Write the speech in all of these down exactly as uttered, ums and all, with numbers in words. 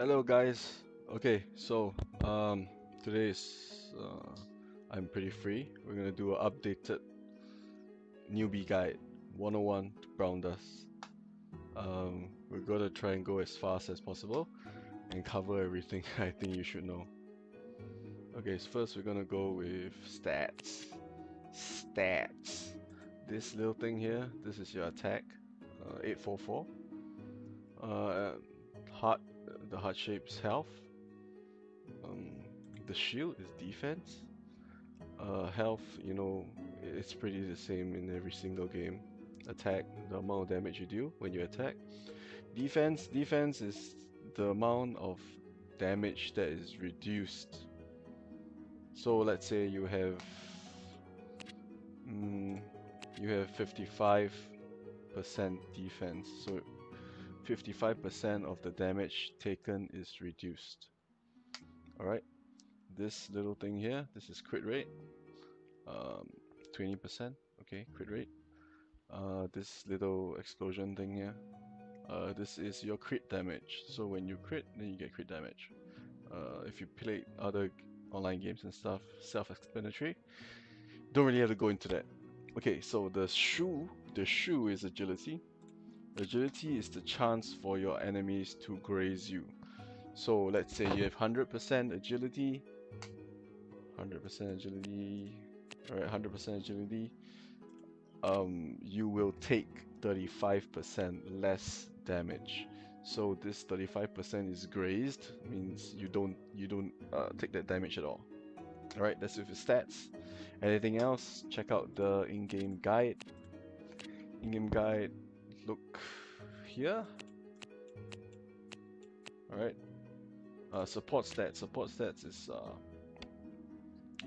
Hello guys. Okay, so um, today's uh, I'm pretty free. We're gonna do an updated newbie guide one oh one to Brown Dust. Um, we're gonna try and go as fast as possible and cover everything I think you should know. Okay, so first we're gonna go with stats. Stats. This little thing here. This is your attack. Uh, eight forty-four. Uh, heart. The heart shape's health. Um, the shield is defense. Uh, health, you know, it's pretty the same in every single game. Attack, the amount of damage you do when you attack. Defense, defense is the amount of damage that is reduced. So let's say you have, mm, you have fifty-five percent defense. So fifty-five percent of the damage taken is reduced. Alright, this little thing here, this is crit rate, um, twenty percent, okay, crit rate. Uh, this little explosion thing here, uh, this is your crit damage. So when you crit, then you get crit damage. Uh, if you play other online games and stuff, self-explanatory, don't really have to go into that. Okay, so the shoe, the shoe is agility. Agility is the chance for your enemies to graze you. So let's say you have one hundred percent agility, one hundred percent agility, alright, one hundred percent agility. Um, you will take thirty-five percent less damage. So this thirty-five percent is grazed, means you don't you don't uh, take that damage at all. Alright, that's with your stats. Anything else? Check out the in-game guide. In-game guide. Look here. Alright. Uh, support stats. Support stats is uh,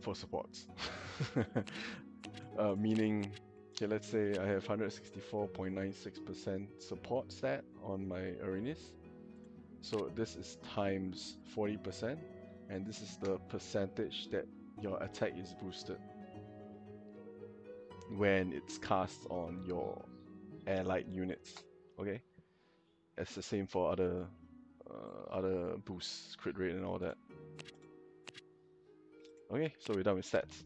for supports. uh, meaning, okay, let's say I have one hundred sixty-four point nine six percent support stat on my arenas. So this is times forty percent, and this is the percentage that your attack is boosted when it's cast on your allied units. Okay, it's the same for other uh, other boosts, crit rate and all that. Okay, so we're done with stats.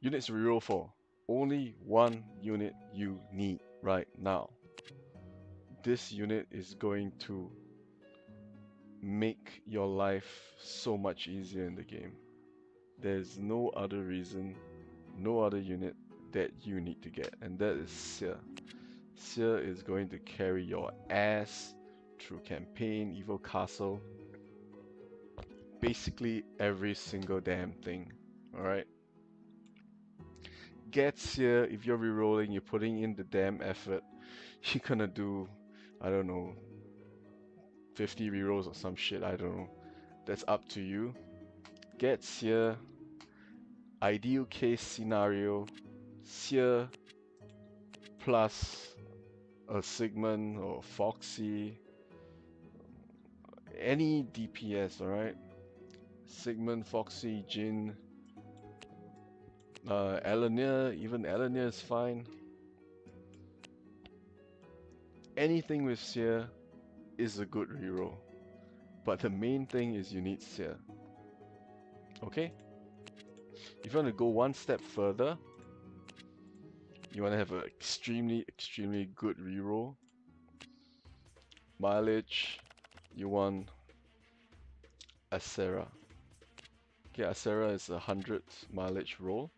Units we roll for, only one unit you need right now. This unit is going to make your life so much easier in the game. There's no other reason, no other unit that you need to get, and that is Seer. Seer is going to carry your ass through campaign, evil castle, basically every single damn thing. Alright, get Seer. If you're rerolling, you're putting in the damn effort, you're gonna do, I don't know, fifty rerolls or some shit, I don't know, that's up to you. Get Seer. Ideal case scenario, Seer plus a Sigmund or Foxy, any D P S, alright? Sigmund, Foxy, Jin, uh, Elenir, even Elenir is fine. Anything with Seer is a good reroll, but the main thing is you need Seer. Okay? If you want to go one step further, you want to have an extremely, extremely good reroll. Mileage, you want Acera. Okay, Acera is a hundred mileage roll.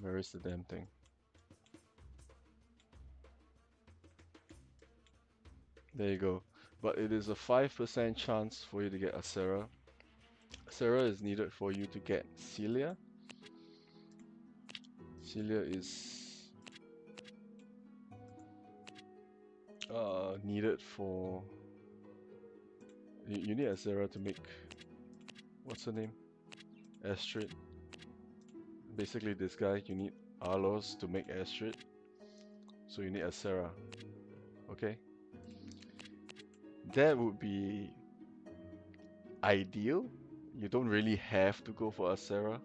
Where is the damn thing? There you go. But it is a five percent chance for you to get Acera. Acera is needed for you to get Celia. Celia is uh, needed for... You need Acera to make... What's her name? Astrid. Basically this guy, you need Arlos to make Astrid. So you need Acera. Okay? That would be ideal. You don't really have to go for Acera,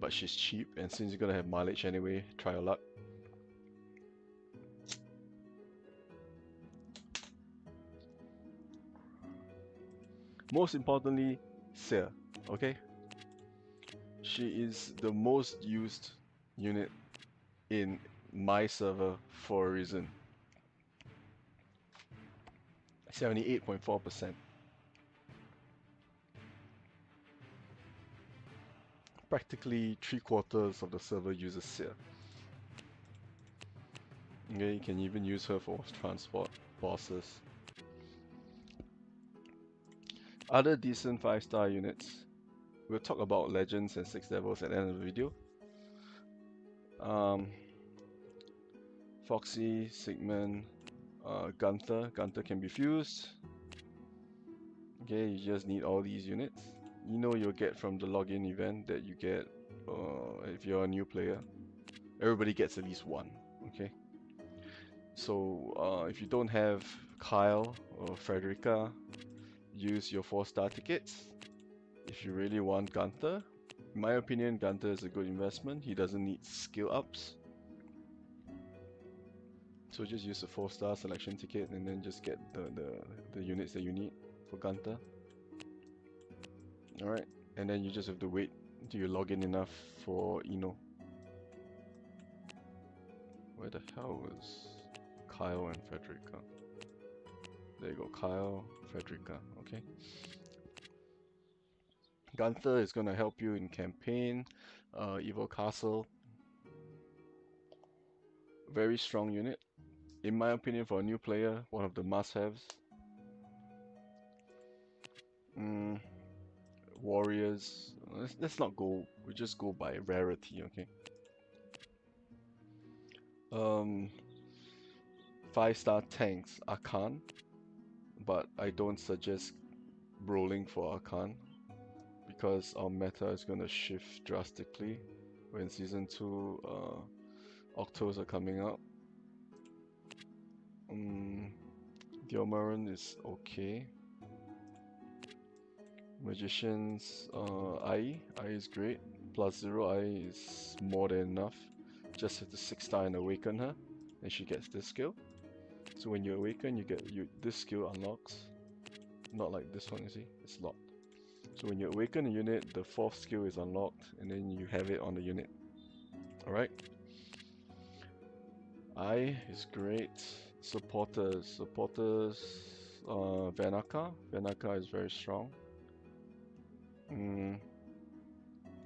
but she's cheap, and since you're gonna have mileage anyway, try your luck. Most importantly, Seer, okay? She is the most used unit in my server for a reason. seventy-eight point four percent. Practically three quarters of the server uses Seer. Okay, you can even use her for transport bosses. Other decent five star units. We'll talk about legends and six levels at the end of the video. Um, Foxy, Sigmund, uh, Gunther. Gunther can be fused. Okay, you just need all these units. You know you'll get from the login event that you get uh, if you're a new player. Everybody gets at least one. Okay. So uh, if you don't have Kyle or Frederica, use your four star tickets. If you really want Gunther, in my opinion, Gunther is a good investment. He doesn't need skill ups. So just use a four star selection ticket and then just get the, the, the units that you need for Gunther. Alright, and then you just have to wait until you log in enough for Eno. Where the hell was Kyle and Frederica? There you go, Kyle, Frederica, okay. Gunther is going to help you in campaign, uh, Evil Castle. Very strong unit. In my opinion, for a new player, one of the must-haves. Mm, warriors. Let's, let's not go, we just go by rarity, okay? Um, five star tanks, Arkan. But I don't suggest rolling for Arkan, because our meta is going to shift drastically when season two uh, Octos are coming out. Um, Diomaran is okay. Magicians, uh, A I. A I is great. Plus zero A I is more than enough. Just have to six star and awaken her, and she gets this skill. So when you awaken, you get you, this skill unlocks. Not like this one, you see, it's locked. So when you awaken a unit, the fourth skill is unlocked, and then you have it on the unit. Alright. I is great. Supporters. Supporters. Uh, Vanaka. Vanaka is very strong. Mm.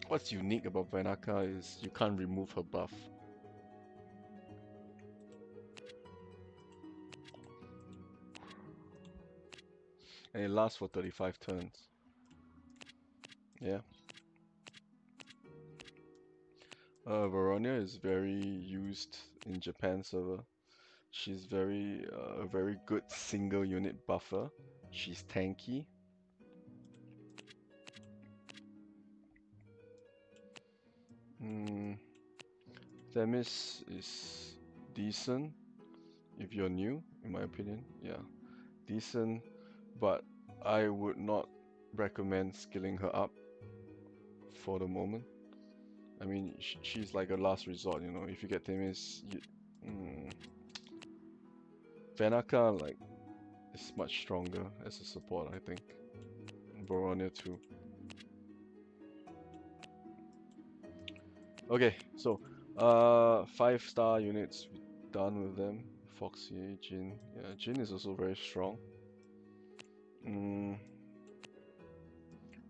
What's unique about Vanaka is you can't remove her buff. And it lasts for thirty-five turns. Yeah. Uh, Veronia is very used in Japan server. She's very uh, a very good single unit buffer. She's tanky. Mm. Themis is decent if you're new, in my opinion. Yeah, decent. But I would not recommend skilling her up for the moment. I mean, sh she's like a last resort, you know. If you get Themis, you, mm, Vanaka like is much stronger as a support, I think. Veronia too. Okay, so uh, five star units, we're done with them. Foxy, Jin, yeah, Jin is also very strong. Mm.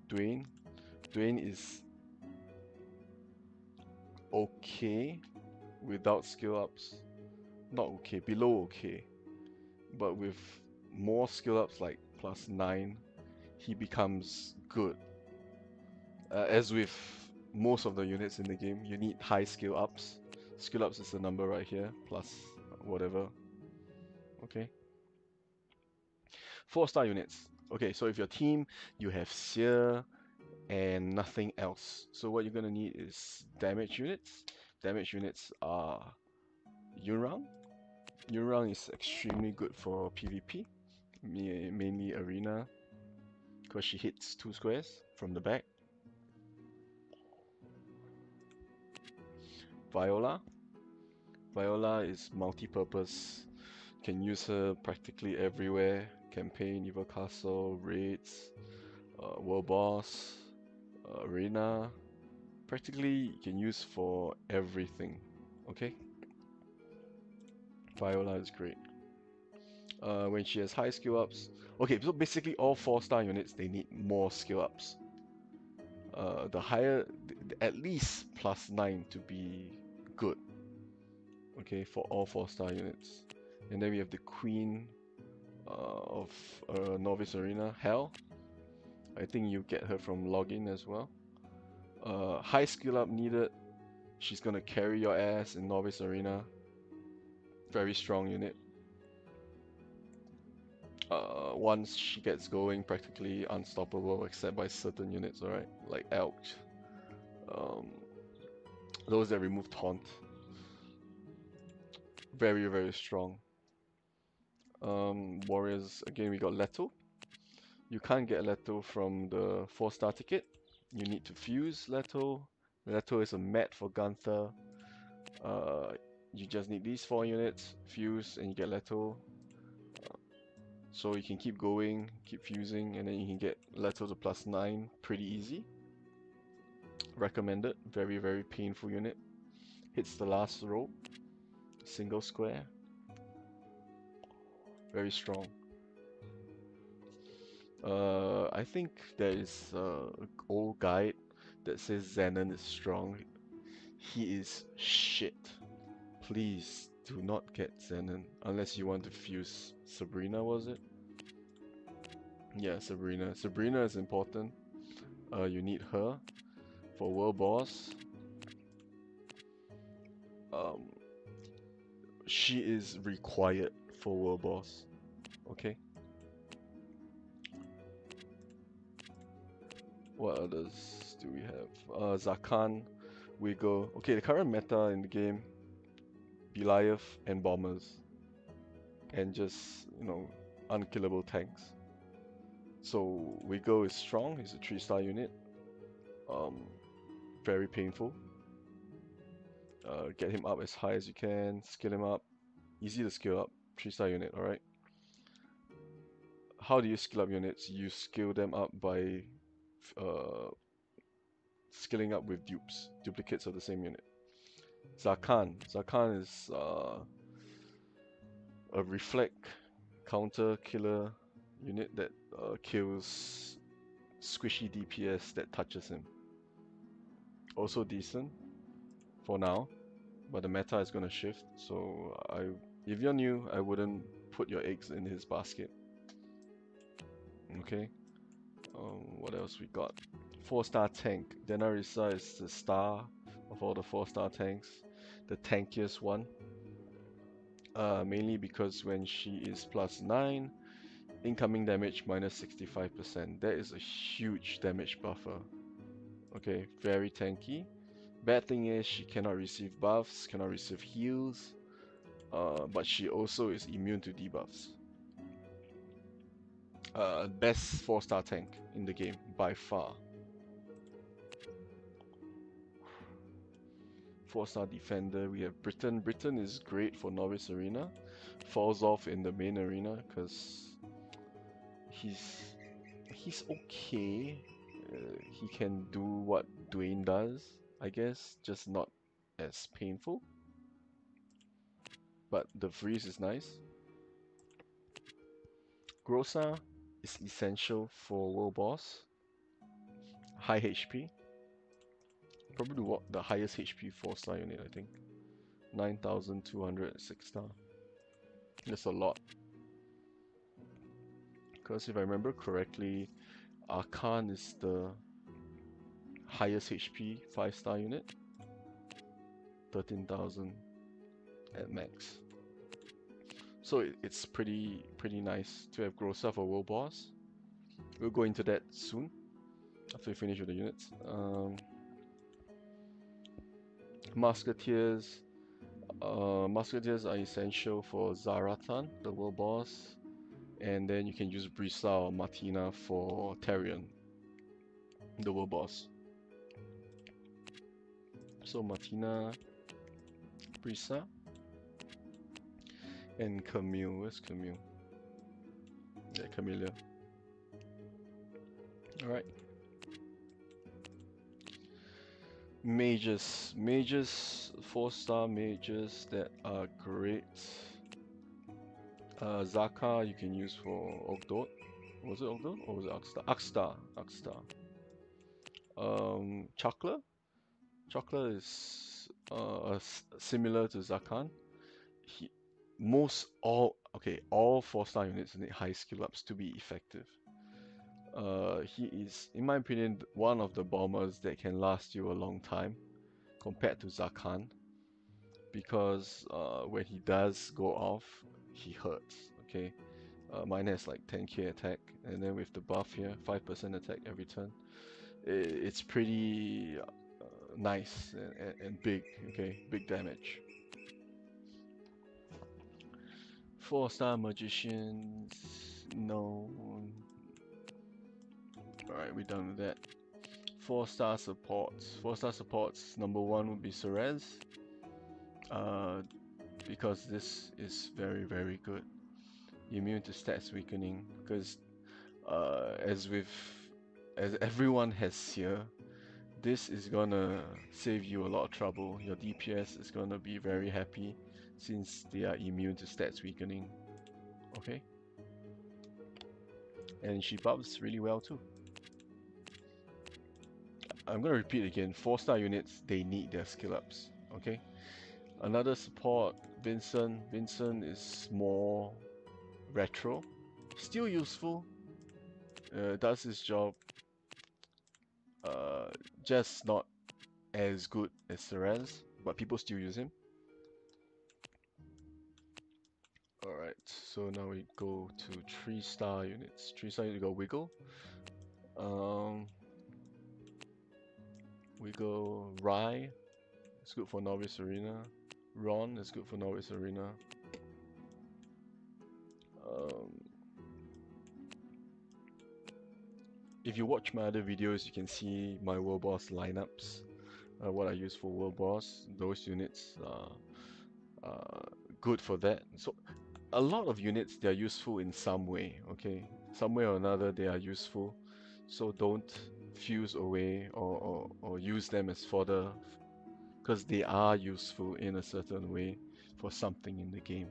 Dwayne. Dwayne is okay without skill ups. Not okay, below okay. But with more skill ups like plus nine, he becomes good. Uh, as with most of the units in the game, you need high skill ups. Skill ups is the number right here, plus whatever. Okay. four star units. Okay, so if your team, you have Seer and nothing else. So what you're going to need is damage units. Damage units are Yurang. Yurang is extremely good for PvP, mainly arena, because she hits two squares from the back. Viola. Viola is multi-purpose, can use her practically everywhere. Campaign, Evil Castle, Raids, uh, World Boss, uh, Arena. Practically you can use for everything, okay? Viola is great. Uh, when she has high skill ups, okay, so basically all four star units, they need more skill ups. Uh, the higher, th at least plus nine to be good. Okay, for all four star units. And then we have the Queen uh, of uh, Novice Arena, Hell. I think you get her from login as well. Uh, high skill up needed. She's gonna carry your ass in Novice Arena. Very strong unit. Uh, once she gets going, practically unstoppable, except by certain units, alright? Like Elk. Um, those that remove taunt. Very, very strong. Um, warriors, again, we got Leto. You can't get Leto from the four star ticket. You need to fuse Leto. Leto is a mat for Gunther. Uh, you just need these four units, fuse, and you get Leto. So you can keep going, keep fusing, and then you can get Leto to plus nine pretty easy. Recommended, very very painful unit. Hits the last row, single square. Very strong. Uh, I think there is uh, an old guide that says Zenon is strong. He is shit. Please. Do not get Zenon, unless you want to fuse Sabrina, was it? Yeah, Sabrina. Sabrina is important. Uh, you need her for World Boss. Um, she is required for World Boss. Okay. What others do we have? Uh, Zarkan, Wigo. Okay, the current meta in the game. Beliath and bombers, and just, you know, unkillable tanks. So Wigo is strong. He's a three star unit. Um, very painful. Uh, get him up as high as you can. Skill him up. Easy to skill up. three star unit. All right. How do you skill up units? You skill them up by uh, skilling up with dupes, duplicates of the same unit. Zarkan. Zarkan is uh, a reflect counter killer unit that uh, kills squishy D P S that touches him. Also decent for now, but the meta is gonna shift. So I, if you're new, I wouldn't put your eggs in his basket. Okay. Um, what else we got? four star tank. Denarisa is the star of all the four star tanks, the tankiest one, uh, mainly because when she is plus nine, incoming damage minus sixty-five percent. That is a huge damage buffer. Okay, very tanky. Bad thing is she cannot receive buffs, cannot receive heals, uh, but she also is immune to debuffs. Uh, best four star tank in the game by far. four star defender, we have Britain. Britain is great for Novice Arena. Falls off in the main arena because he's he's okay. Uh, he can do what Dwayne does, I guess, just not as painful. But the freeze is nice. Grossa is essential for World Boss. High H P. Probably what the highest H P four star unit, I think. nine thousand two hundred at six star. That's a lot. Because if I remember correctly, Arkan is the highest H P five star unit. thirteen thousand at max. So it, it's pretty pretty nice to have Grossa for World Boss. We'll go into that soon. After we finish with the units. Um, Musketeers, uh, Musketeers are essential for Zaratan, the World Boss, and then you can use Brisa or Martina for Tarion, the World Boss. So Martina, Brisa. And Camille, where's Camille? Yeah, Camilla. Alright. Mages. Mages, four star mages that are great. Uh, Zarkan you can use for Ogdot. Was it Ogdot or was it Oxstar? Oxstar. Oxstar. Um, Chakla? Chakla is uh, similar to Zarkan. He, most all, okay, all four star units need high skill ups to be effective. Uh, he is, in my opinion, one of the bombers that can last you a long time compared to Zarkan, because uh, when he does go off, he hurts. Okay, uh, mine has like ten K attack, and then with the buff here, five percent attack every turn, it's pretty uh, nice and, and big. Okay, big damage. Four star magicians, no. Alright, we're done with that. Four star supports. Four star supports, number one would be Serez, uh, because this is very very good. Immune to stats weakening, because uh, as with as everyone has Seer, this is gonna save you a lot of trouble. Your D P S is gonna be very happy since they are immune to stats weakening. Okay, and she buffs really well too. I'm gonna repeat again, four star units, they need their skill ups. Okay, another support, Vincent. Vincent is more retro, still useful, uh, does his job, uh, just not as good as Serez, but people still use him. Alright, so now we go to three star units. three star units, we go Wigo. Um, We go Rai, it's good for Novice Arena. Ron is good for Novice Arena. Um, if you watch my other videos, you can see my World Boss lineups. Uh, what I use for World Boss, those units are uh, good for that. So a lot of units, they are useful in some way. Okay, some way or another they are useful. So don't fuse away or, or, or use them as fodder, because they are useful in a certain way for something in the game.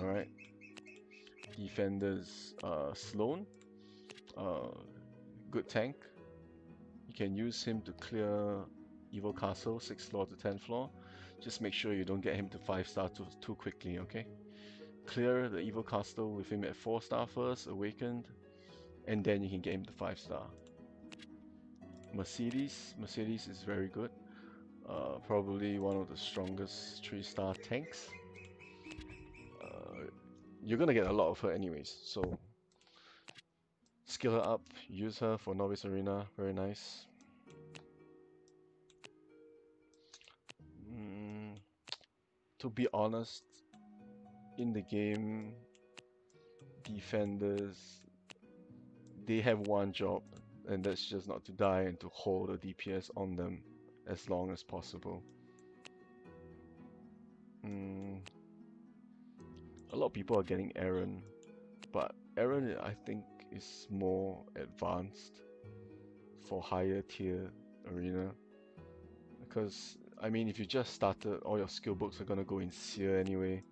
Alright, defenders, uh, Sloan, uh, good tank. You can use him to clear Evil Castle, sixth floor to tenth floor. Just make sure you don't get him to five star too, too quickly, okay? Clear the Evil Castle with him at four star first, Awakened, and then you can get him to five star. Mercedes, Mercedes is very good, uh, probably one of the strongest three star tanks. Uh, you're gonna get a lot of her anyways, so skill her up, use her for Novice Arena, very nice. Mm, to be honest, in the game, defenders, they have one job, and that's just not to die and to hold a D P S on them as long as possible. Mm. A lot of people are getting Eren, but Eren I think is more advanced for higher tier arena, because I mean if you just started, all your skill books are gonna go in Seer anyway,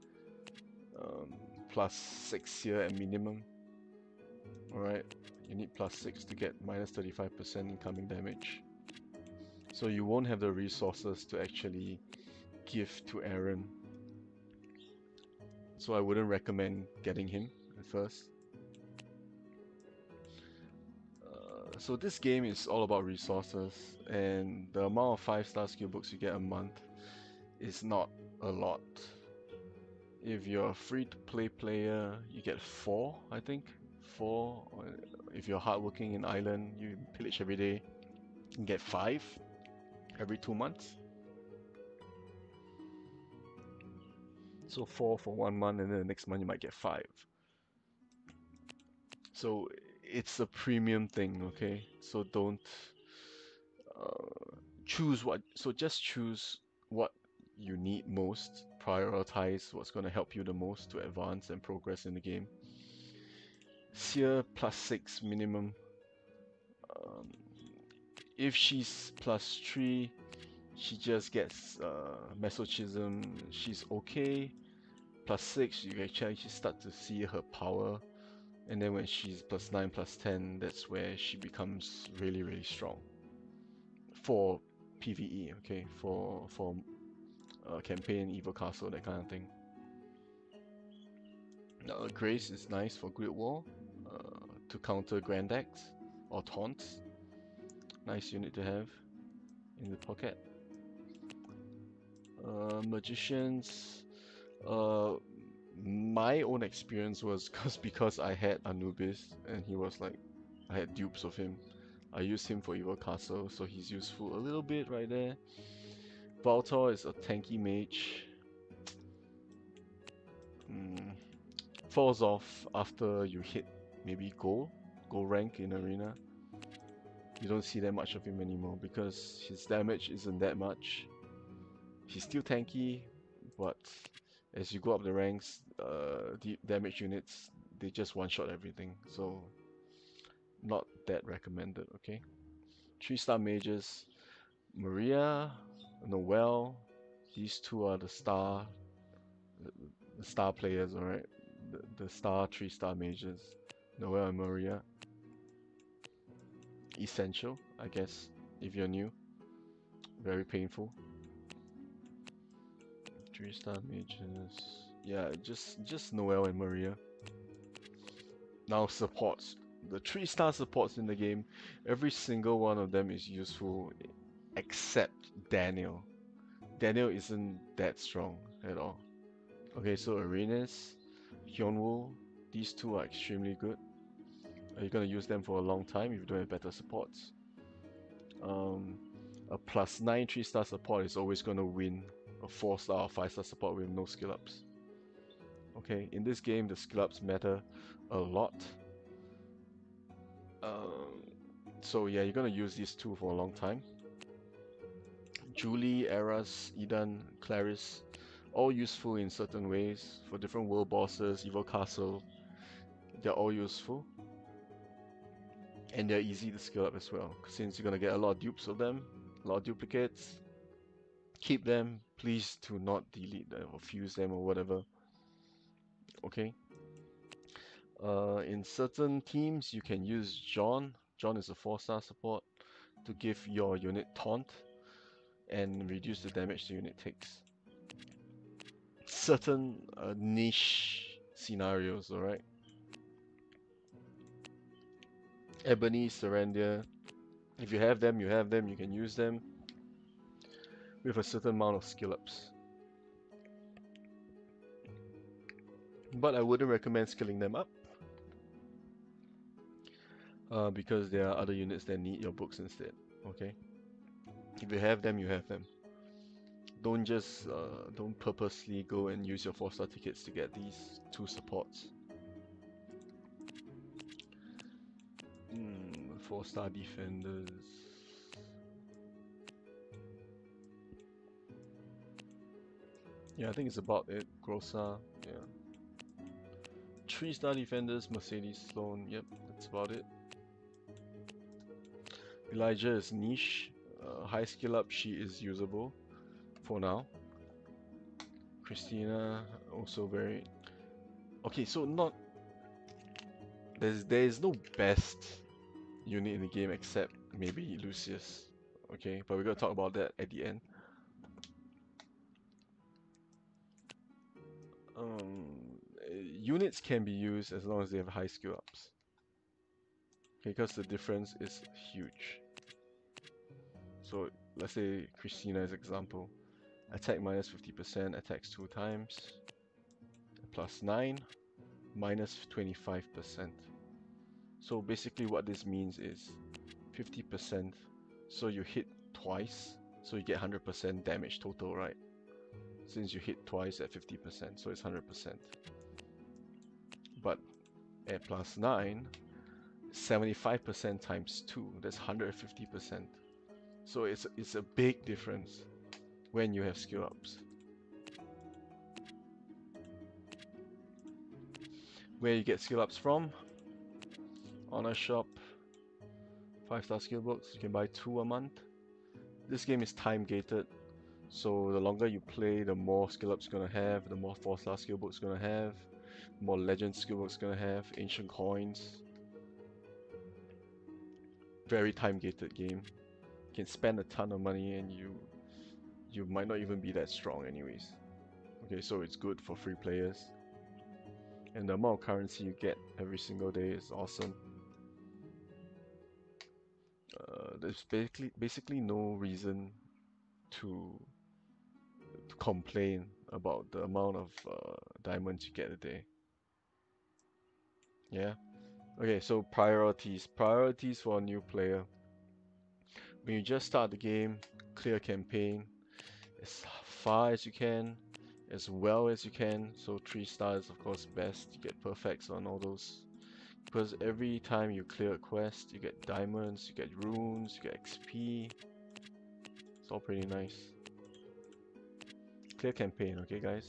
um, plus six Seer at minimum. Alright, you need plus six to get minus thirty-five percent incoming damage. So you won't have the resources to actually give to Eren. So I wouldn't recommend getting him at first. Uh, so this game is all about resources, and the amount of five star skill books you get a month is not a lot. If you're a free-to-play player, you get four, I think. Four. If you're hardworking in Ireland, you pillage every day, you can get five every two months. So four for one month, and then the next month you might get five. So it's a premium thing, okay? So don't uh, choose what. So just choose what you need most, prioritize what's going to help you the most to advance and progress in the game. Seer plus six minimum. Um, if she's plus three, she just gets uh, masochism. She's okay. Plus six, you actually start to see her power, and then when she's plus nine, plus ten, that's where she becomes really, really strong. For PvE, okay, for for uh, campaign, evil castle, that kind of thing. Uh, Grace is nice for Great War, uh, to counter Grand Axe or taunts. Nice unit to have in the pocket. Uh, magicians. Uh, my own experience was cause because I had Anubis and he was like, I had dupes of him. I used him for evil castle, so he's useful a little bit right there. Valtor is a tanky mage. Mm, falls off after you hit maybe gold, gold rank in arena. You don't see that much of him anymore because his damage isn't that much. He's still tanky, but as you go up the ranks, uh, the damage units, they just one-shot everything, so not that recommended, okay? three star mages, Maria, Noel, these two are the star, the star players, alright? The, the star three star mages, Noel and Maria. Essential, I guess, if you're new. Very painful. three star mages, yeah, just just Noel and Maria. Now supports, the three star supports in the game, every single one of them is useful except Daniel. Daniel isn't that strong at all. Okay, so Arenas, Hyunwoo, these two are extremely good. You're gonna use them for a long time if you don't have better supports. Um, a plus nine three star support is always gonna win a four star or five star support with no skill ups. Okay, in this game the skill ups matter a lot. Um, so yeah, you're gonna use these two for a long time. Julie, Eras, Edan, Clarice, all useful in certain ways for different world bosses, evil castle. They're all useful. And they're easy to skill up as well, since you're gonna get a lot of dupes of them, a lot of duplicates. Keep them, please do not delete them or fuse them or whatever. Okay. Uh, in certain teams, you can use John. John is a four star support to give your unit taunt and reduce the damage the unit takes. Certain uh, niche scenarios, alright. Ebony, Serendia, if you have them, you have them, you can use them with a certain amount of skill ups. But I wouldn't recommend skilling them up uh, because there are other units that need your books instead, okay? If you have them, you have them. Don't just, uh, don't purposely go and use your four star tickets to get these two supports. four star defenders. Yeah, I think it's about it. Grossa, yeah. three star defenders, Mercedes, Sloan, yep, that's about it. Elijah is niche. Uh, high skill up, she is usable for now. Christina, also very... Okay, so not... There's, there is no best unit in the game except maybe Lucius, okay, but we're gonna talk about that at the end. Um, units can be used as long as they have high skill ups, okay, because the difference is huge. So let's say Christina's example, attack minus fifty percent, attacks two times, plus nine, minus twenty-five percent. So basically what this means is fifty percent, so you hit twice, so you get one hundred percent damage total, right? Since you hit twice at fifty percent, so it's one hundred percent. But at plus nine, seventy-five percent times two, that's one hundred fifty percent. So it's, it's a big difference when you have skill ups. where you get skill ups from. Honor shop, five star skill books, you can buy two a month. This game is time gated, so the longer you play, the more skill ups you're gonna have, the more four star skill books you're gonna have, the more legend skill books you're gonna have, ancient coins. Very time gated game. You can spend a ton of money and you you might not even be that strong anyways. Okay, so it's good for free players. And the amount of currency you get every single day is awesome. Uh, there's basically basically no reason to complain about the amount of uh, diamonds you get a day. Yeah. Okay, so priorities. Priorities for a new player. When you just start the game, clear campaign as far as you can, as well as you can. So three stars, of course, best. You get perfects on all those, because every time you clear a quest, you get diamonds, you get runes, you get X P. It's all pretty nice. Clear campaign, okay, guys.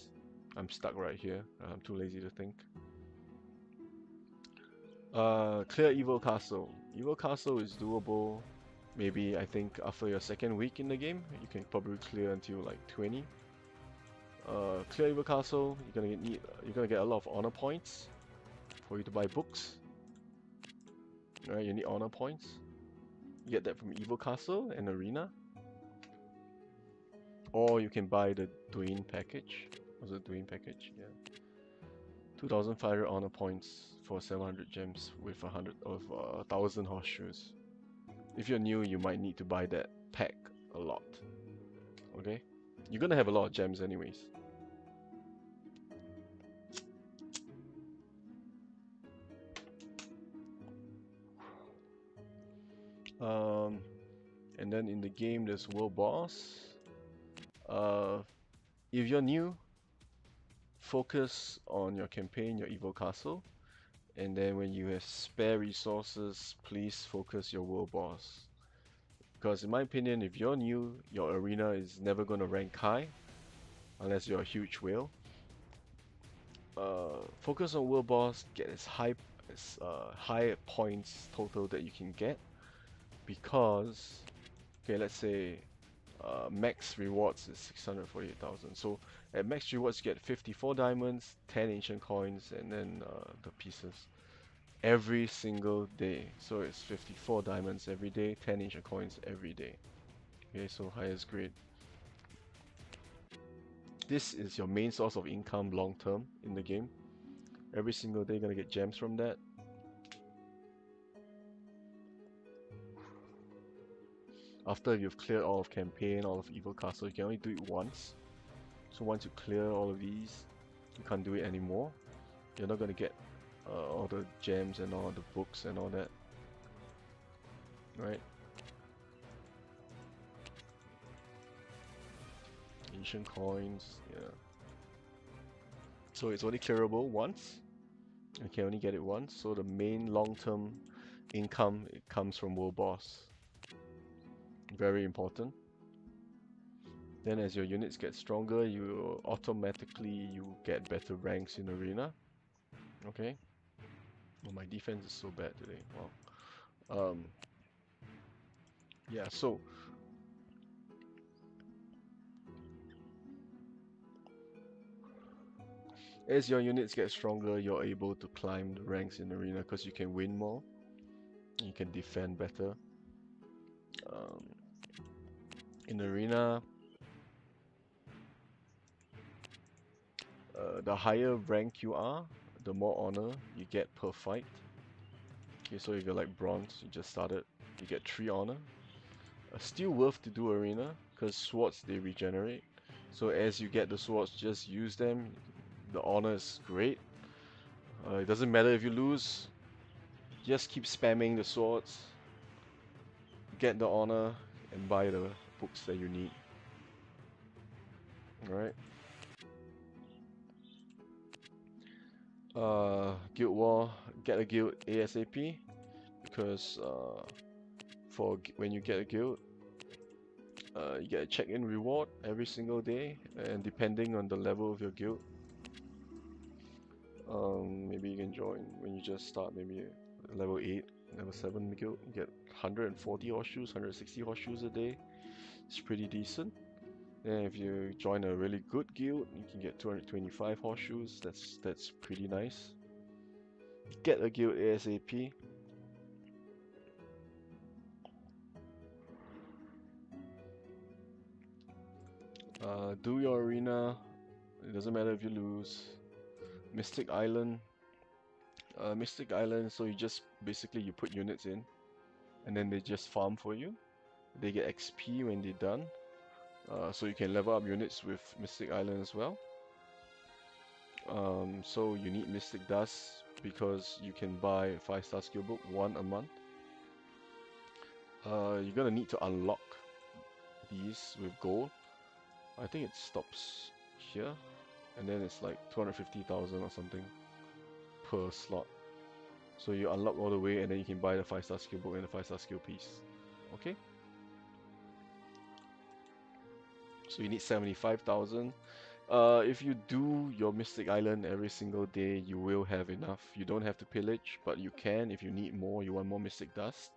I'm stuck right here. I'm too lazy to think. Uh, clear Evil Castle. Evil Castle is doable. Maybe I think after your second week in the game, you can probably clear until like twenty. Uh, clear Evil Castle. You're gonna need. You're gonna get a lot of honor points for you to buy books. All right, you need honor points. You get that from Evil Castle and Arena, or you can buy the Dwayne package. Was it Dwayne package? Yeah. two thousand five hundred honor points for seven hundred gems with a hundred of a thousand horseshoes. If you're new, you might need to buy that pack a lot. Okay, you're gonna have a lot of gems anyways. Um, and then in the game, there's World Boss. Uh, if you're new, focus on your campaign, your Evil Castle, and then when you have spare resources, please focus your World Boss. Because in my opinion, if you're new, your arena is never going to rank high, unless you're a huge whale. Uh, focus on World Boss, get as high as uh, high points total that you can get, because, okay, let's say Uh, max rewards is six hundred forty-eight thousand. So at max rewards you get fifty-four diamonds, ten ancient coins, and then uh, the pieces every single day. So it's fifty-four diamonds every day, ten ancient coins every day. Okay, so highest grade. This is your main source of income long term in the game. Every single day you're gonna get gems from that. After you've cleared all of campaign, all of Evil Castle, you can only do it once. So once you clear all of these, you can't do it anymore. You're not going to get uh, all the gems and all the books and all that. Right? Ancient coins, yeah. So it's only clearable once. You can only get it once. So the main long-term income, it comes from World Boss. Very important. Then as your units get stronger, you automatically you get better ranks in arena. Okay. Oh, my defense is so bad today. Wow. Um, yeah, so as your units get stronger, you're able to climb the ranks in arena because you can win more. You can defend better. Um, in arena, uh, the higher rank you are, the more honor you get per fight. Okay, so if you're like bronze, you just started, you get three honor. Uh, still worth to do arena because swords, they regenerate. So as you get the swords, just use them. The honor is great. Uh, it doesn't matter if you lose. Just keep spamming the swords. Get the honor and buy the books that you need. Alright. Uh, guild war. Get a guild ASAP, because uh, for when you get a guild, uh, you get a check-in reward every single day, and depending on the level of your guild, Um, maybe you can join when you just start, maybe level eight, level seven guild. You get one hundred forty horseshoes, one hundred sixty horseshoes a day. It's pretty decent. And if you join a really good guild, you can get two hundred twenty-five horseshoes. That's that's pretty nice. Get a guild ASAP. Uh, do your arena. It doesn't matter if you lose. Mystic Island. Uh, Mystic Island, so you just basically you put units in and then they just farm for you. They get X P when they're done. Uh, so you can level up units with Mystic Island as well. Um, so you need Mystic Dust because you can buy a five star skill book, one a month. Uh, you're gonna need to unlock these with gold. I think it stops here and then it's like two hundred fifty thousand or something per slot. So you unlock all the way and then you can buy the five star skill book and the five star skill piece. Okay? So you need seventy-five thousand. Uh, if you do your Mystic Island every single day, you will have enough. You don't have to pillage, but you can if you need more, you want more Mystic Dust.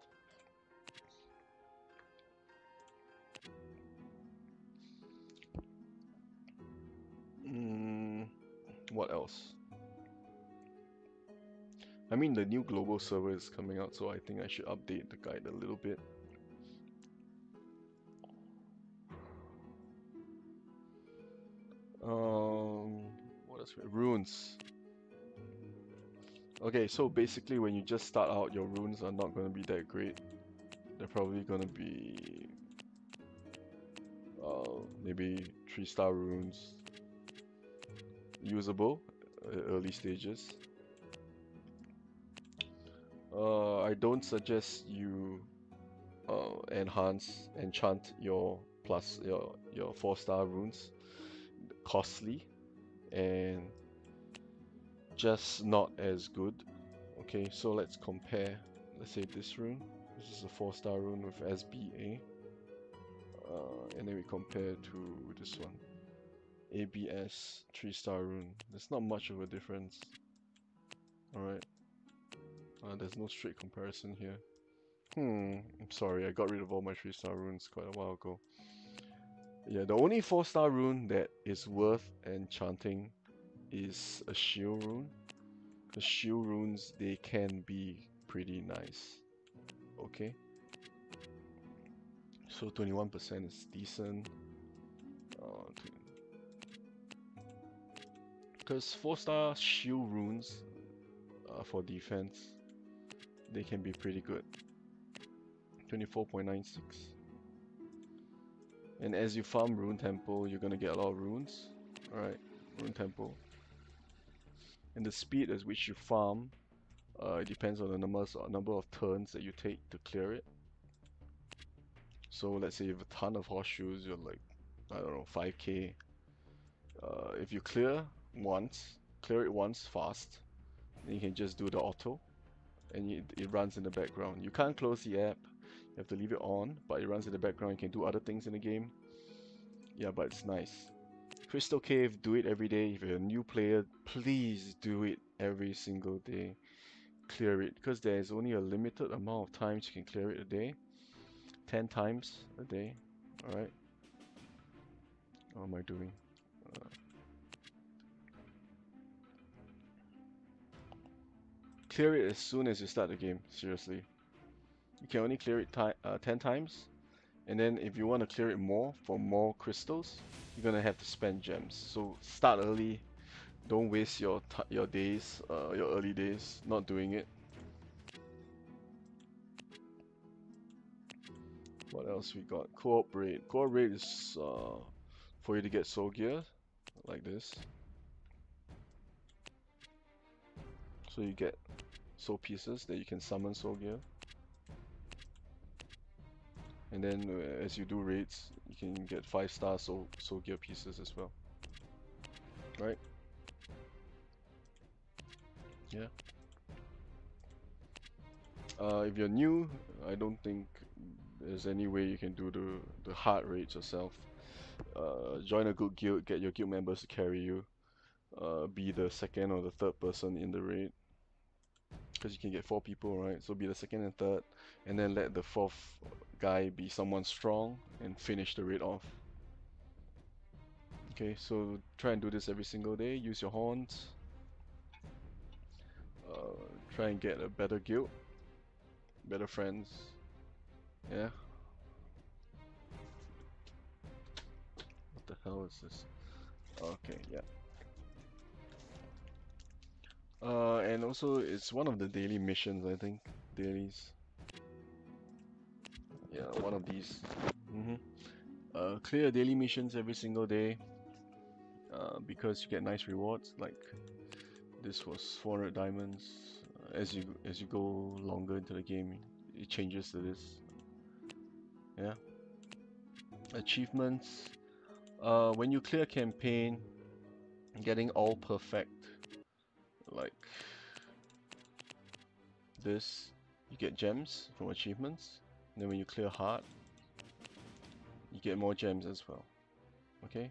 Mm, what else? I mean, the new global server is coming out, so I think I should update the guide a little bit. Um, what else? Runes. Okay, so basically when you just start out, your runes are not going to be that great. They're probably going to be uh, maybe three star runes. Usable uh, early stages. Uh, I don't suggest you uh, enhance, enchant your plus your your four star runes. Costly and just not as good. Okay, so let's compare. Let's say this rune. This is a four star rune with S B A, uh, and then we compare to this one. A B S three star rune. There's not much of a difference. Alright. Uh, there's no straight comparison here. Hmm. I'm sorry, I got rid of all my three star runes quite a while ago. Yeah, the only four star rune that is worth enchanting is a shield rune. The shield runes, they can be pretty nice. Okay. So twenty-one percent is decent. Uh, Because four star shield runes uh, for defense, they can be pretty good. twenty-four point nine six. And as you farm Rune Temple, you're gonna get a lot of runes. Alright, Rune Temple. And the speed at which you farm, uh, it depends on the numbers, number of turns that you take to clear it. So let's say you have a ton of horseshoes, you're like, I don't know, five K. Uh, if you clear once, clear it once fast, then you can just do the auto and it, it runs in the background. You can't close the app, you have to leave it on, but it runs in the background. You can do other things in the game. Yeah, but it's nice. Crystal Cave, do it every day. If you're a new player, please do it every single day. Clear it, because there's only a limited amount of times you can clear it a day. ten times a day. Alright, how am I doing? Uh, Clear it as soon as you start the game, seriously. You can only clear it uh, ten times, and then if you want to clear it more for more crystals, you're gonna have to spend gems. So start early, don't waste your your days, uh, your early days not doing it. What else we got? Co-op raid. Co-op raid is uh, for you to get soul gear like this. So you get soul pieces that you can summon soul gear, and then uh, as you do raids, you can get five star soul, soul gear pieces as well, right? Yeah. Uh, if you're new, I don't think there's any way you can do the, the hard raids yourself. Uh, join a good guild, get your guild members to carry you. uh, be the second or the third person in the raid, because you can get four people, right? So be the second and third, and then let the fourth guy be someone strong and finish the raid off. Okay, so try and do this every single day. Use your horns. Uh, try and get a better guild, better friends. Yeah. What the hell is this? Okay, yeah. Uh, and also, it's one of the daily missions, I think. Dailies. Yeah, one of these. Mm-hmm. Uh, clear daily missions every single day, uh, because you get nice rewards. Like this was four hundred diamonds. Uh, as you as you go longer into the game, it changes to this. Yeah. Achievements. Uh, when you clear campaign, getting all perfect. Like this, you get gems from achievements, and then when you clear hard, you get more gems as well. Okay,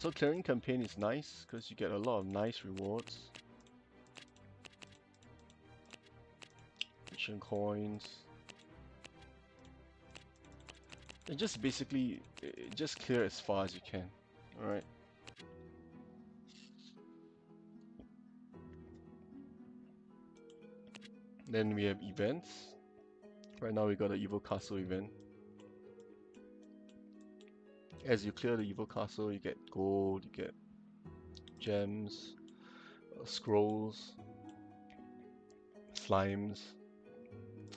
so clearing campaign is nice because you get a lot of nice rewards, mission coins, and just basically just clear as far as you can. All right. Then we have events. Right now we got an Evil Castle event. As you clear the Evil Castle, you get gold, you get gems, uh, scrolls, slimes,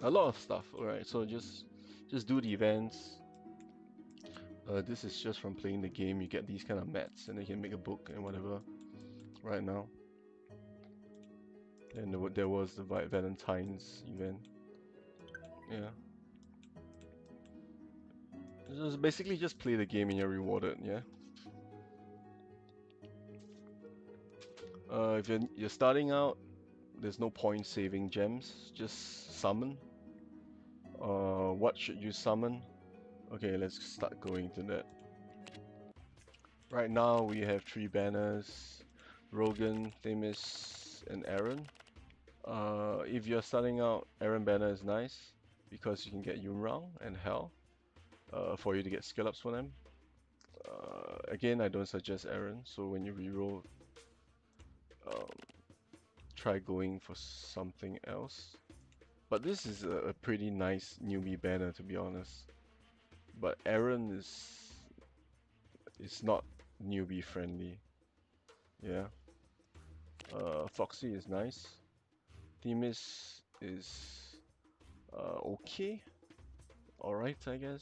a lot of stuff. Alright, so just just do the events. Uh, this is just from playing the game. You get these kind of mats, and then you can make a book and whatever. Right now. And there was the Valentine's event. Yeah. Just basically just play the game and you're rewarded, yeah? Uh, if you're, you're starting out, there's no point saving gems. Just summon. Uh, what should you summon? Okay, let's start going to that. Right now we have three banners. Rogan, Themis, and Eren. Uh, if you're starting out, Eren banner is nice because you can get Yumrang and Hell uh, for you to get skill ups for them. Uh, again, I don't suggest Eren, so when you reroll, um, try going for something else. But this is a, a pretty nice newbie banner, to be honest. But Eren is is not newbie friendly. Yeah. Uh, Foxy is nice. Themis is uh, okay, alright I guess.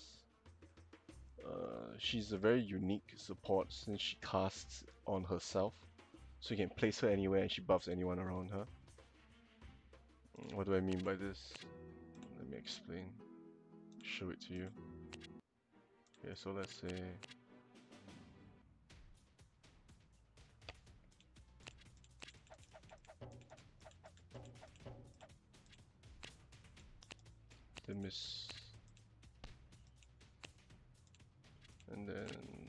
Uh, she's a very unique support since she casts on herself, so you can place her anywhere and she buffs anyone around her. What do I mean by this? Let me explain, show it to you. Okay, so let's say Themis, and then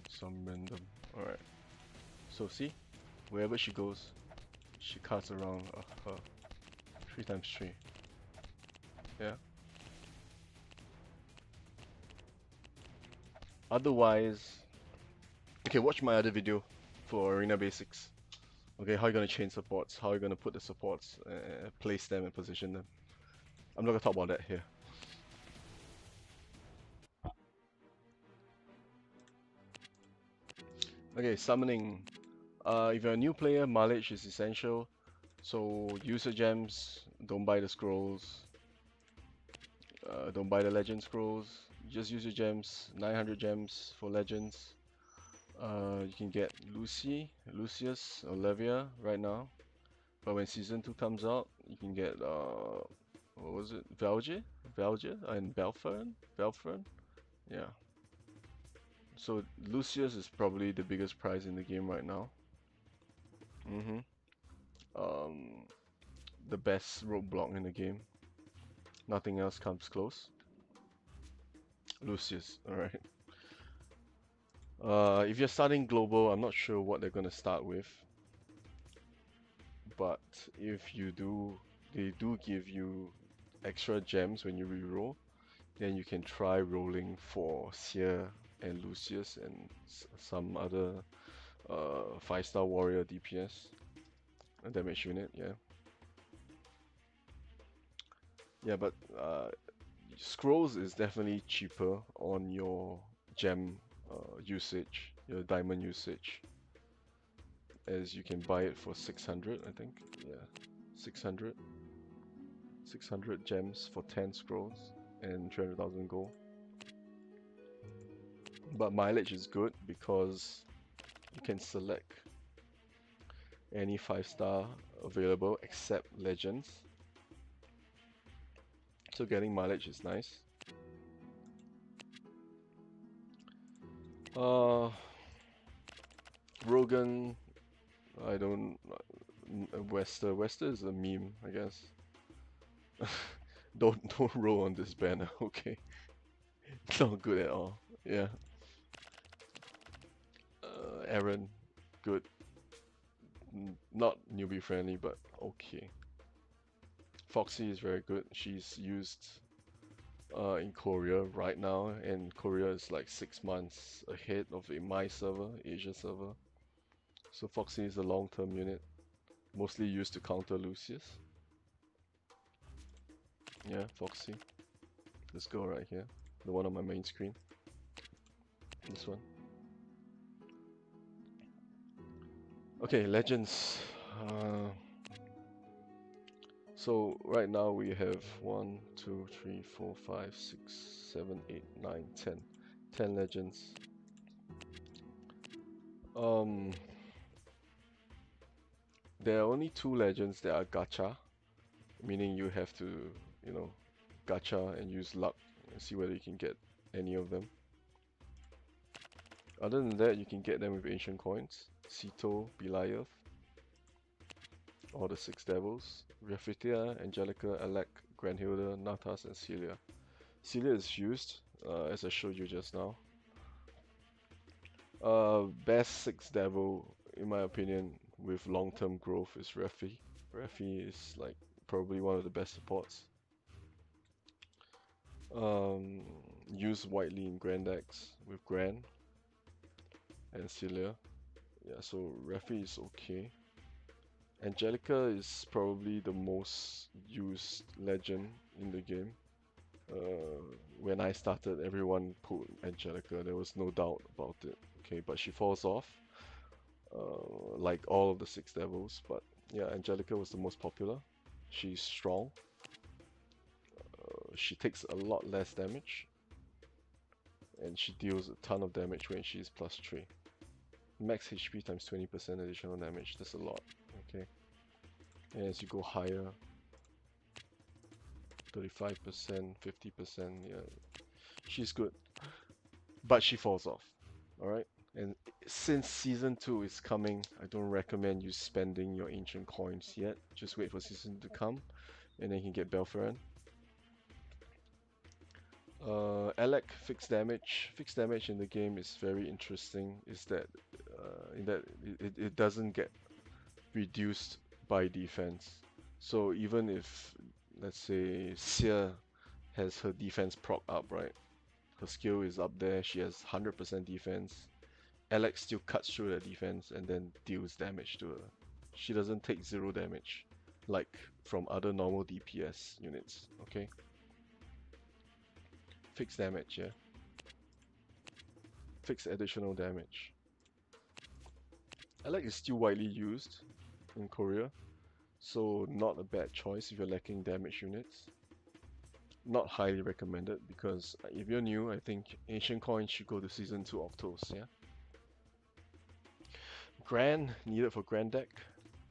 some random. Alright, so see, wherever she goes, she casts around uh, her three times three. Yeah. Otherwise, okay, watch my other video for arena basics. Okay, how you gonna chain supports, how you gonna put the supports, uh, place them and position them. I'm not gonna talk about that here. Okay, summoning. Uh, if you're a new player, mileage is essential. So use your gems, don't buy the scrolls, uh, don't buy the legend scrolls, just use your gems. Nine hundred gems for legends. Uh, you can get Lucy, Lucius, Olivia right now, but when season two comes out, you can get uh, what was it? Valje? Valje and Belfern? Belfern? Yeah. So Lucius is probably the biggest prize in the game right now. Mm-hmm. Um, the best roadblock in the game. Nothing else comes close. Lucius, alright. Uh, if you're starting global, I'm not sure what they're gonna start with. but if you do, they do give you extra gems when you reroll, then you can try rolling for Seer and Lucius and s some other uh, five star warrior D P S, a damage unit, yeah. Yeah, but uh, scrolls is definitely cheaper on your gem uh, usage, your diamond usage, as you can buy it for six hundred, I think, yeah, six hundred. six hundred gems for ten scrolls and three hundred thousand gold. But mileage is good because you can select any five star available except legends. So getting mileage is nice. Uh, Rogan, I don't... Wester, Wester is a meme, I guess. don't don't roll on this banner, okay? It's not good at all. Yeah. Uh, Eren, good. N not newbie friendly, but okay. Foxy is very good. She's used uh, in Korea right now, and Korea is like six months ahead of the my server, Asia server. So Foxy is a long-term unit, mostly used to counter Lucius. Yeah, Foxy. Let's go right here. The one on my main screen. This one. Okay, legends. Uh, so right now we have one, two, three, four, five, six, seven, eight, nine, ten. ten legends. Um, there are only two legends that are gacha, meaning you have to, you know, gacha and use luck and see whether you can get any of them. Other than that, you can get them with ancient coins. Sito, Beliath, all the six devils, Refitia, Angelica, Alec, Granhilda, Natas, and Celia. Celia is used, uh, as I showed you just now. Uh, best six devil, in my opinion, with long-term growth is Refi. Refi is like probably one of the best supports. Um, used widely in Grand decks with Gran and Celia. Yeah, so Refi is okay. Angelica is probably the most used legend in the game. Uh, when I started, everyone put Angelica, there was no doubt about it. Okay, but she falls off, uh, like all of the six devils. But yeah, Angelica was the most popular. She's strong. She takes a lot less damage, and she deals a ton of damage when she's plus three. Max H P times twenty percent additional damage, that's a lot, okay? And as you go higher, thirty-five percent, fifty percent, yeah, she's good. But she falls off, alright? And since Season two is coming, I don't recommend you spending your ancient coins yet. Just wait for Season two to come, and then you can get Belferan. Uh, Alec fixed damage. Fixed damage in the game is very interesting. Is that uh, in that it, it doesn't get reduced by defense. So even if, let's say, Seer has her defense proc up, right? Her skill is up there. She has one hundred percent defense. Alec still cuts through that defense and then deals damage to her. She doesn't take zero damage, like from other normal D P S units. Okay. Fixed damage, yeah. Fixed additional damage. Alec is still widely used in Korea, so not a bad choice if you're lacking damage units. Not highly recommended, because if you're new, I think ancient coins should go to Season two Octos, yeah. Gran, needed for Grand deck.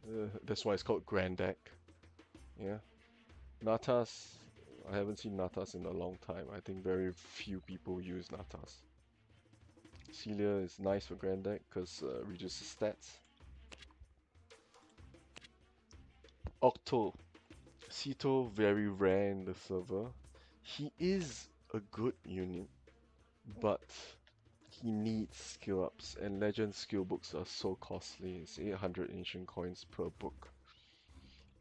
Uh, that's why it's called Grand deck. Yeah. Natas, I haven't seen Natas in a long time. I think very few people use Natas. Celia is nice for Grand deck because uh, reduces stats. Octo. Sito, very rare in the server. He is a good unit, but he needs skill ups, and legend skill books are so costly. It's eight hundred ancient coins per book.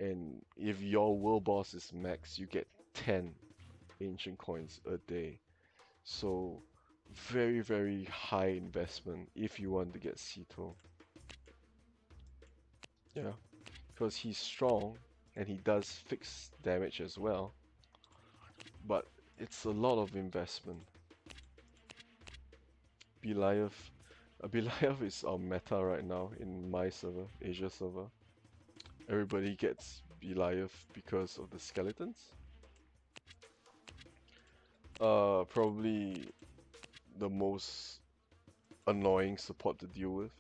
And if your world boss is max, you get ten ancient coins a day. So very, very high investment if you want to get Ceto. Yeah, because he's strong and he does fixed damage as well, but it's a lot of investment. Beliath, uh, Beliath is our meta right now in my server, Asia server. Everybody gets Beliath because of the skeletons. Uh, probably the most annoying support to deal with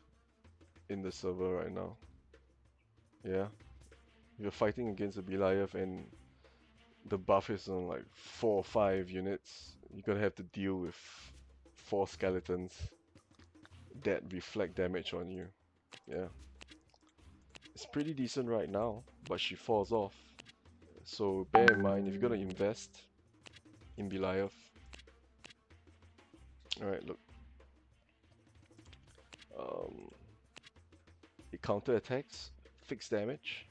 in the server right now. Yeah, you're fighting against a Beliath and the buff is on like four or five units. You're gonna have to deal with four skeletons that reflect damage on you. Yeah. It's pretty decent right now, but she falls off. So bear in mind, if you're gonna invest in Beliath. Alright, look. Um, it counter attacks, fixed damage,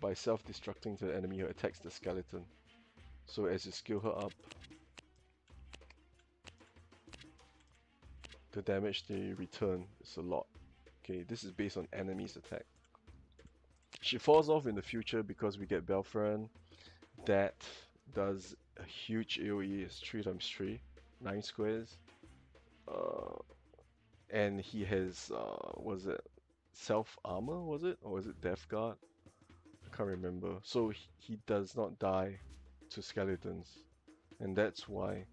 by self-destructing to the enemy who attacks the skeleton. So as you skill her up, the damage they return is a lot. Okay, this is based on enemy's attack. She falls off in the future because we get Belfran. That does a huge A O E, it's three times three, nine squares. Uh, and he has, uh, was it self-armor, was it? Or was it Death Guard? I can't remember. So he, he does not die to skeletons. And that's why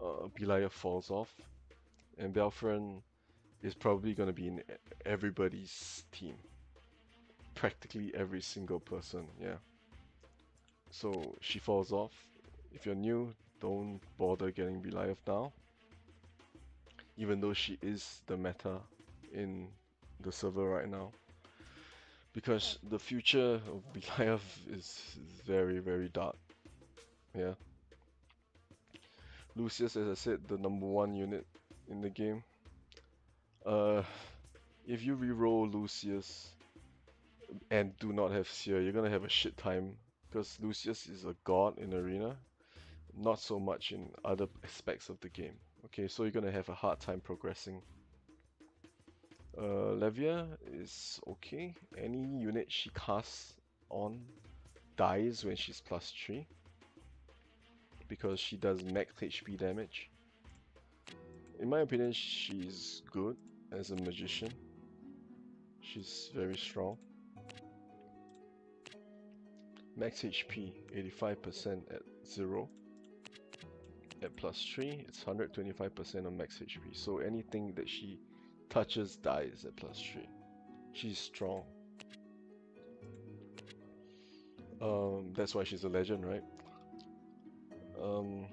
uh, Beliath falls off. And Belfran is probably going to be in everybody's team. Practically every single person, yeah. So she falls off. If you're new, don't bother getting Beliath now, even though she is the meta in the server right now, because the future of Beliath is very, very dark. Yeah. Lucius, as I said, the number one unit in the game. Uh, if you reroll Lucius and do not have Seer, you're gonna have a shit time, because Lucius is a god in Arena, not so much in other aspects of the game. Okay, so you're gonna have a hard time progressing. Uh, Levia is okay. Any unit she casts on dies when she's plus three, because she does max H P damage. In my opinion, she's good as a magician. She's very strong. Max H P, eighty-five percent at zero. At plus three, it's one hundred twenty-five percent on max H P. So anything that she touches dies at plus three. She's strong. Um, that's why she's a legend, right? Um,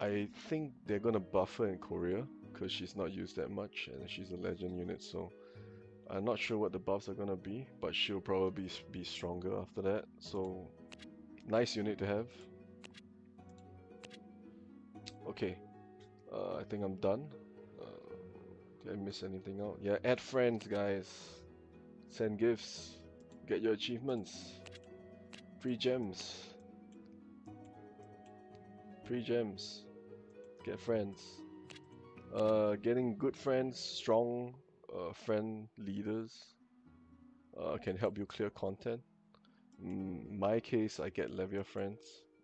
I think they're gonna buff her in Korea, because she's not used that much and she's a legend unit, so I'm not sure what the buffs are gonna be, but she'll probably be stronger after that. So nice unit to have. Okay, uh, I think I'm done. Uh, did I miss anything out? Yeah, add friends, guys. Send gifts. Get your achievements. Free gems. Free gems. Get friends. Uh, getting good friends, strong. Uh, friend leaders uh, can help you clear content. In my case, I get Levia friends,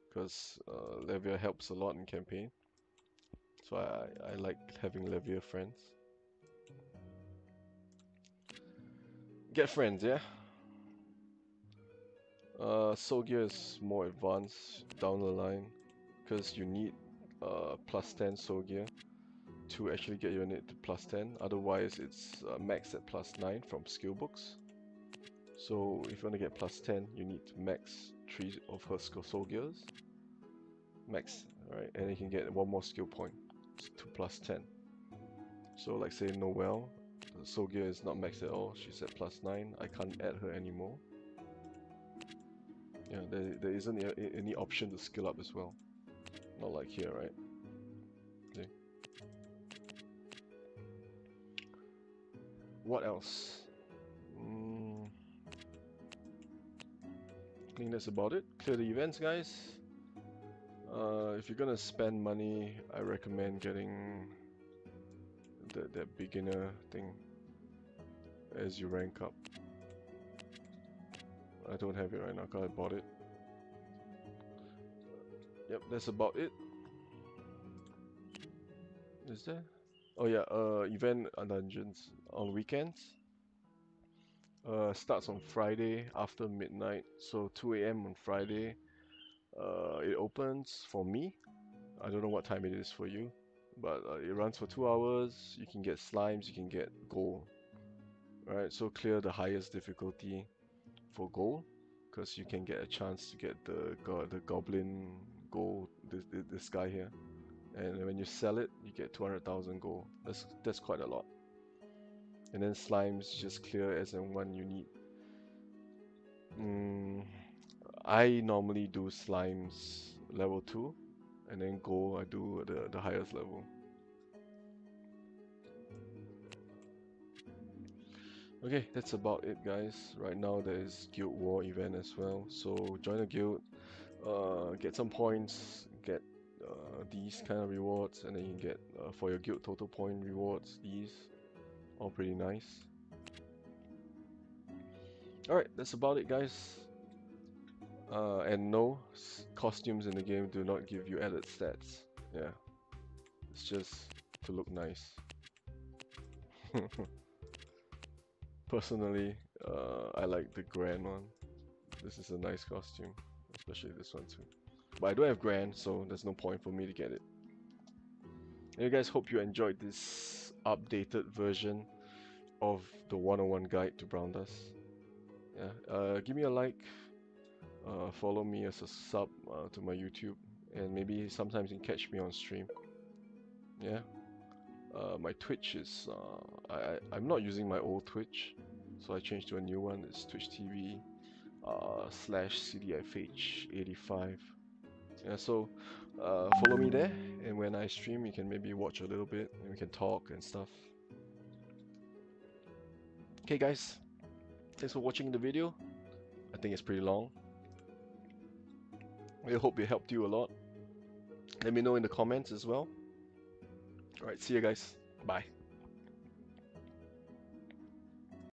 because uh, Levia helps a lot in campaign, so I, I like having Levia friends. Get friends, yeah. uh, Soldier is more advanced down the line, because you need uh, plus ten Soldier to actually get your unit to plus ten, otherwise it's uh, maxed at plus nine from skill books. So if you want to get plus ten, you need to max three of her soul gears. Max, alright, and you can get one more skill point to plus ten. So like say Noel, the soul gear is not maxed at all, she's at plus nine, I can't add her anymore. Yeah, there, there isn't any option to skill up as well. Not like here, right? Okay. What else? Mm, think that's about it. Clear the events, guys. Uh, if you're gonna spend money, I recommend getting that, that beginner thing as you rank up. I don't have it right now because I bought it. Yep, that's about it. Is there? Oh yeah, uh, event dungeons on weekends. Uh, starts on Friday after midnight, so two A M on Friday. Uh, it opens for me. I don't know what time it is for you, but uh, it runs for two hours. You can get slimes, you can get gold. Alright, so clear the highest difficulty for gold, because you can get a chance to get the go the goblin gold. This, this guy here, and when you sell it, you get two hundred thousand gold. That's that's quite a lot. And then slimes just clear as and when you need. Mm, I normally do slimes level two, and then gold I do the the highest level. Okay, that's about it, guys. Right now there is Guild War event as well, so join a guild, uh, get some points, get uh, these kind of rewards, and then you get uh, for your guild total point rewards. These all pretty nice. Alright, that's about it, guys. Uh, and no, costumes in the game do not give you added stats. Yeah, it's just to look nice. Personally, uh, I like the grand one. This is a nice costume, especially this one too. But I don't have grand, so there's no point for me to get it. Anyway, guys, hope you enjoyed this updated version of the one oh one guide to Brown Dust. Yeah, uh, give me a like, uh, follow me as a sub uh, to my YouTube, and maybe sometimes you can catch me on stream. Yeah. Uh, my Twitch is, uh, I, I'm not using my old Twitch, so I changed to a new one. It's twitch dot T V uh, slash C D F H eighty-five. Yeah, so uh, follow me there, and when I stream, you can maybe watch a little bit, and we can talk and stuff. Okay guys, thanks for watching the video. I think it's pretty long. I hope it helped you a lot. Let me know in the comments as well. Alright, see you guys. Bye.